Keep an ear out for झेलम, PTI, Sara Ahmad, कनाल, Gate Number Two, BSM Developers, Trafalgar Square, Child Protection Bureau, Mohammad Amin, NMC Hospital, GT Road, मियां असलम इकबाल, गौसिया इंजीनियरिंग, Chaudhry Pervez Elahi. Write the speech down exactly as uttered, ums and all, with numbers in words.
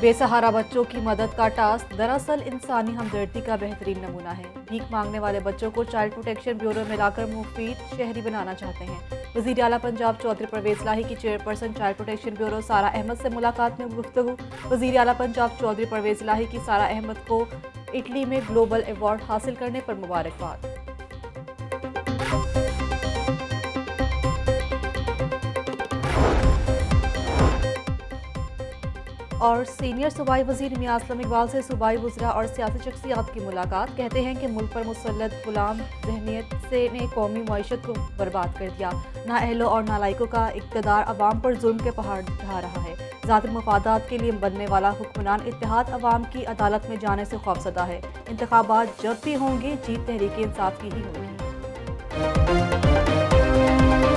बेसहारा बच्चों की मदद का टास्क दरअसल इंसानी हमदर्दी का बेहतरीन नमूना है। भीख मांगने वाले बच्चों को चाइल्ड प्रोटेक्शन ब्यूरो में लाकर मुफीद शहरी बनाना चाहते हैं। वज़ीर आला पंजाब चौधरी परवेज़ इलाही की चेयरपर्सन चाइल्ड प्रोटेक्शन ब्यूरो सारा अहमद से मुलाकात में गुफ्तगू। वज़ीर आला पंजाब चौधरी परवेज़ इलाही की सारा अहमद को इटली में ग्लोबल अवार्ड हासिल करने पर मुबारकबाद। और सीनियर सूबाई वजीर मियां असलम इकबाल से सूबाई वज़रा और सियासी शख्सियात की मुलाकात। कहते हैं कि मुल्क पर मुसलत गुलाम जहनीत से ने कौमी मईशत को बर्बाद कर दिया। ना अहलों और नालायकों का इक़्तिदार अवाम पर जुल्म के पहाड़ ढा रहा है। ज़ाती मफादात के लिए बनने वाला हुक्मरान इत्तेहाद अवाम की अदालत में जाने से खौफज़दा है। इंतखाबात जब भी होंगे जीत तहरीक इंसाफ की ही होगी।